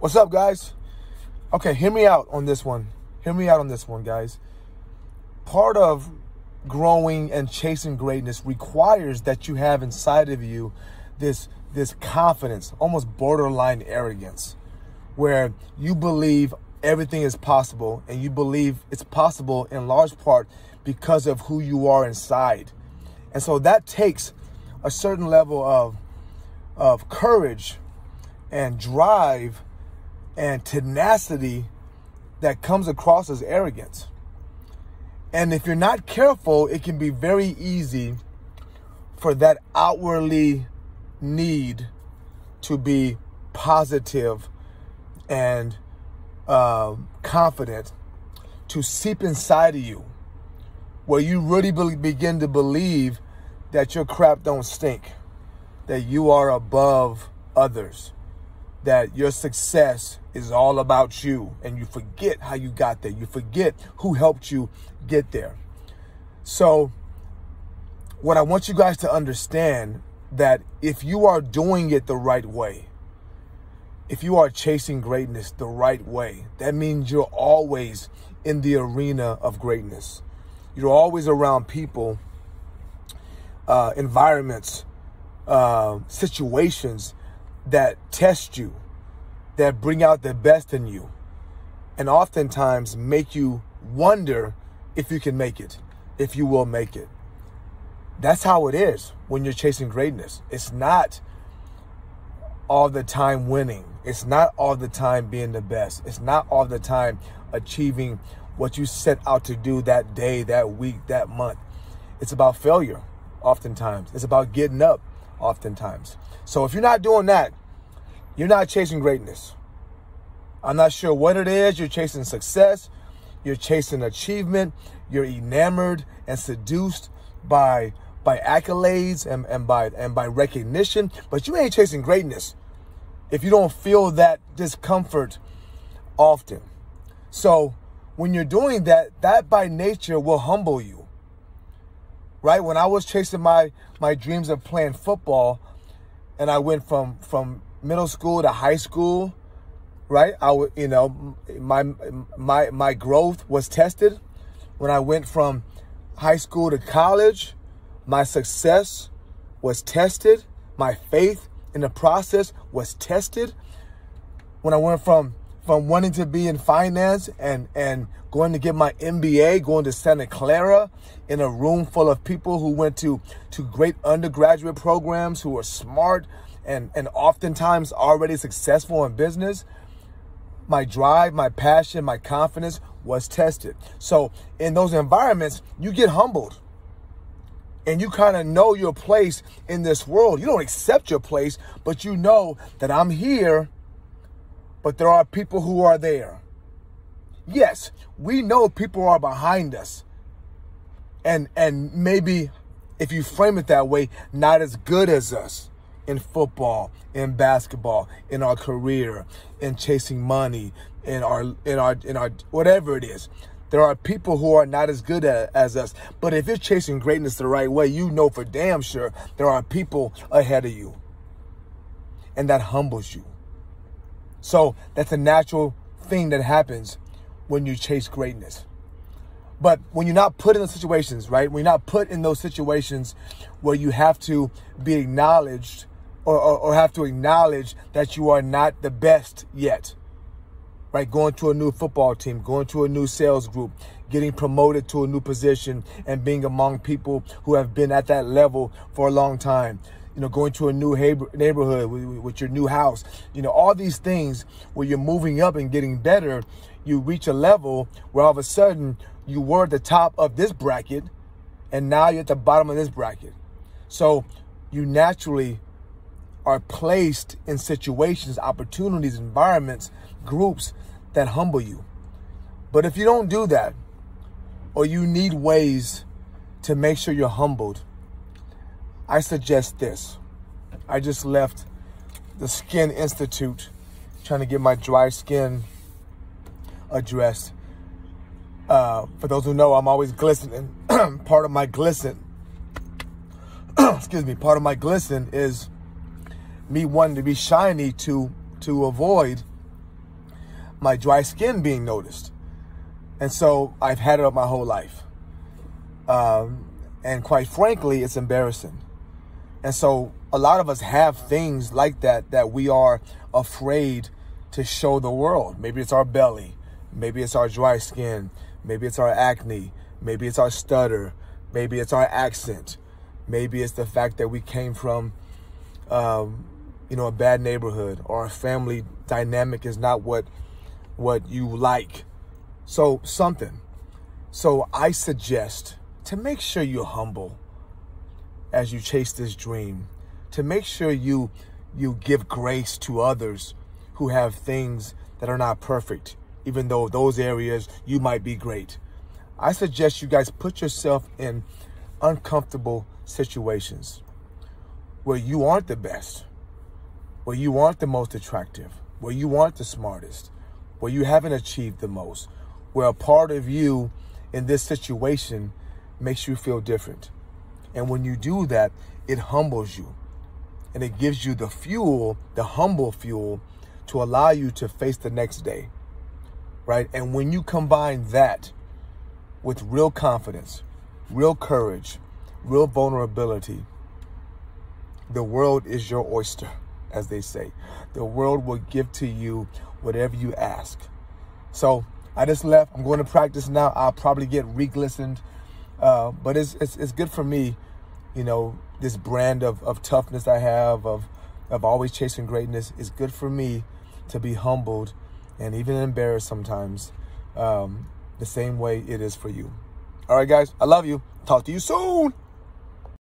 What's up, guys? Okay, hear me out on this one. Hear me out on this one, guys. Part of growing and chasing greatness requires that you have inside of you this confidence, almost borderline arrogance, where you believe everything is possible, and you believe it's possible in large part because of who you are inside. And so that takes a certain level of courage and drive and tenacity that comes across as arrogance. And if you're not careful, it can be very easy for that outwardly need to be positive and confident to seep inside of you, where you really begin to believe that your crap don't stink, that you are above others, that your success is all about you, and you forget how you got there. You forget who helped you get there. So what I want you guys to understand, that if you are doing it the right way, if you are chasing greatness the right way, that means you're always in the arena of greatness. You're always around people, environments, situations that test you, that bring out the best in you, and oftentimes make you wonder if you can make it, if you will make it. That's how it is when you're chasing greatness. It's not all the time winning. It's not all the time being the best. It's not all the time achieving what you set out to do that day, that week, that month. It's about failure oftentimes. It's about getting up oftentimes. So if you're not doing that, you're not chasing greatness. I'm not sure what it is. You're chasing success. You're chasing achievement. You're enamored and seduced by accolades and by recognition. But you ain't chasing greatness if you don't feel that discomfort often. So when you're doing that, that by nature will humble you. Right? When I was chasing my dreams of playing football, and I went from middle school to high school, right? My growth was tested when I went from high school to college. My success was tested. My faith in the process was tested when I went from wanting to be in finance and going to get my MBA, going to Santa Clara in a room full of people who went to great undergraduate programs, who are smart and oftentimes already successful in business. My drive, my passion, my confidence was tested. So in those environments, you get humbled. And you kind of know your place in this world. You don't accept your place, but you know that I'm here, but there are people who are there. Yes, we know people are behind us. And maybe, if you frame it that way, not as good as us. In football, in basketball, in our career, in chasing money, in our whatever it is. There are people who are not as good as us. But if you're chasing greatness the right way, you know for damn sure there are people ahead of you. And that humbles you. So that's a natural thing that happens when you chase greatness. But when you're not put in those situations, right? When you're not put in those situations where you have to be acknowledged, or have to acknowledge that you are not the best yet, right? Going to a new football team, going to a new sales group, getting promoted to a new position and being among people who have been at that level for a long time, you know, going to a new neighborhood with your new house, you know, all these things where you're moving up and getting better, you reach a level where all of a sudden you were at the top of this bracket and now you're at the bottom of this bracket. So you naturally are placed in situations, opportunities, environments, groups that humble you. But if you don't do that, or you need ways to make sure you're humbled, I suggest this. I just left the Skin Institute, trying to get my dry skin addressed. For those who know, I'm always glistening. Part of my glisten, excuse me, part of my glisten is me wanting to be shiny to avoid my dry skin being noticed. And so I've had it up my whole life. And quite frankly, it's embarrassing. And so a lot of us have things like that that we are afraid to show the world. Maybe it's our belly. Maybe it's our dry skin. Maybe it's our acne. Maybe it's our stutter. Maybe it's our accent. Maybe it's the fact that we came from, you know, a bad neighborhood, or a family dynamic is not what you like. So something. So I suggest to make sure you're humble as you chase this dream, to make sure you give grace to others who have things that are not perfect, even though those areas you might be great. I suggest you guys put yourself in uncomfortable situations where you aren't the best, where you aren't the most attractive, where you aren't the smartest, where you haven't achieved the most, where a part of you in this situation makes you feel different. And when you do that, it humbles you, and it gives you the fuel, the humble fuel, to allow you to face the next day, right? And when you combine that with real confidence, real courage, real vulnerability, the world is your oyster, as they say. The world will give to you whatever you ask. So I just left. I'm going to practice now. I'll probably get re-glistened. But it's good for me, you know, this brand of toughness I have, of always chasing greatness. It's good for me to be humbled and even embarrassed sometimes, the same way it is for you. All right, guys, I love you. Talk to you soon.